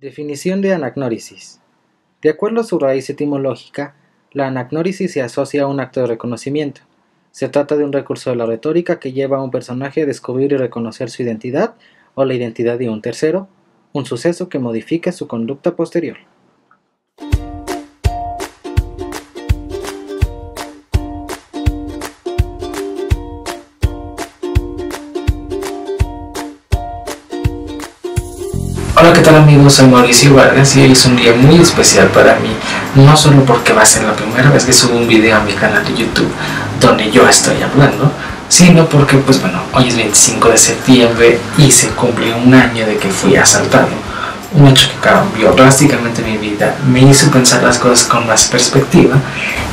Definición de anagnórisis. De acuerdo a su raíz etimológica, la anagnórisis se asocia a un acto de reconocimiento. Se trata de un recurso de la retórica que lleva a un personaje a descubrir y reconocer su identidad o la identidad de un tercero, un suceso que modifica su conducta posterior. Hola, ¿qué tal amigos? Soy Mauricio Vargas y hoy es un día muy especial para mí, no solo porque va a ser la primera vez que subo un video a mi canal de YouTube donde yo estoy hablando, sino porque pues bueno, hoy es 25 de septiembre y se cumple un año de que fui asaltado, un hecho que cambió drásticamente mi vida, me hizo pensar las cosas con más perspectiva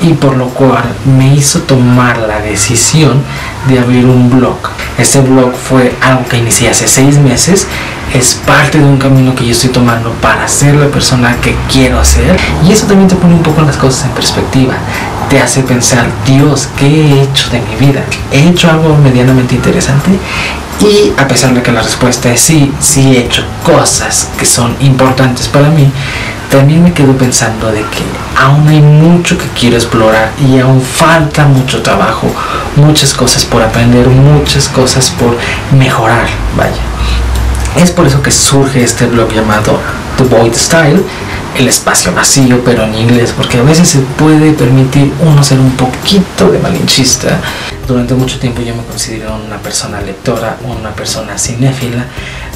y por lo cual me hizo tomar la decisión de abrir un blog. Este blog fue algo que inicié hace 6 meses. Es parte de un camino que yo estoy tomando para ser la persona que quiero ser. Y eso también te pone un poco las cosas en perspectiva. Te hace pensar, Dios, ¿qué he hecho de mi vida? ¿He hecho algo medianamente interesante? Y a pesar de que la respuesta es sí, sí he hecho cosas que son importantes para mí, también me quedo pensando de que aún hay mucho que quiero explorar y aún falta mucho trabajo, muchas cosas por aprender, muchas cosas por mejorar, vaya. Es por eso que surge este blog llamado The Void Stile, el espacio vacío, pero en inglés, porque a veces se puede permitir uno ser un poquito de malinchista. Durante mucho tiempo yo me considero una persona lectora, una persona cinéfila,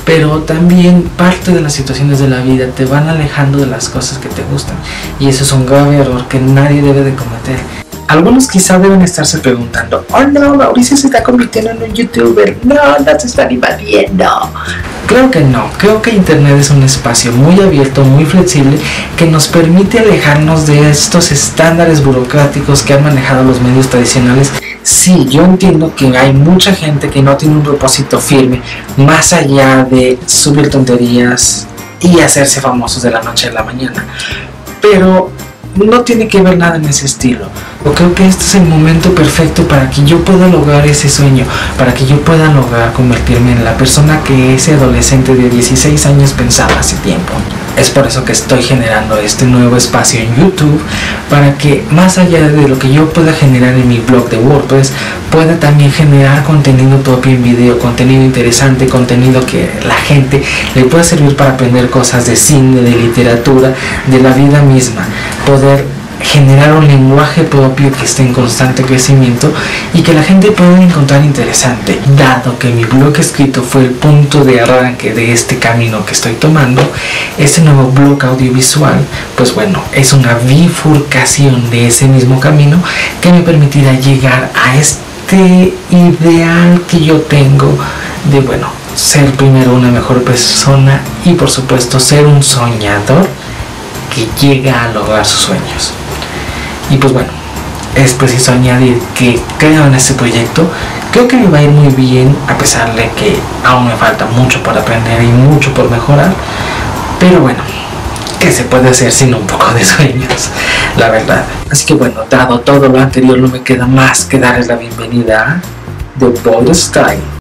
pero también parte de las situaciones de la vida te van alejando de las cosas que te gustan, y eso es un grave error que nadie debe de cometer. Algunos quizá deben estarse preguntando, oh no, Mauricio se está convirtiendo en un youtuber, no se están invadiendo. Creo que no, creo que internet es un espacio muy abierto, muy flexible, que nos permite alejarnos de estos estándares burocráticos que han manejado los medios tradicionales. Sí, yo entiendo que hay mucha gente que no tiene un propósito firme, más allá de subir tonterías y hacerse famosos de la noche a la mañana, pero no tiene que ver nada en ese estilo. Yo creo que este es el momento perfecto para que yo pueda lograr ese sueño, para que yo pueda lograr convertirme en la persona que ese adolescente de 16 años pensaba hace tiempo. Es por eso que estoy generando este nuevo espacio en YouTube, para que más allá de lo que yo pueda generar en mi blog de WordPress, pueda también generar contenido propio en video, contenido interesante, contenido que la gente le pueda servir para aprender cosas de cine, de literatura, de la vida misma, poder generar un lenguaje propio que esté en constante crecimiento y que la gente pueda encontrar interesante. Dado que mi blog escrito fue el punto de arranque de este camino que estoy tomando, este nuevo blog audiovisual, pues bueno, es una bifurcación de ese mismo camino que me permitirá llegar a este ideal que yo tengo de, bueno, ser primero una mejor persona y por supuesto ser un soñador que llega a lograr sus sueños. Y pues bueno, es preciso añadir que creo en este proyecto, creo que me va a ir muy bien a pesar de que aún me falta mucho por aprender y mucho por mejorar, pero bueno, ¿qué se puede hacer sin un poco de sueños? La verdad. Así que bueno, dado todo lo anterior, no me queda más que darles la bienvenida a The Void Stile.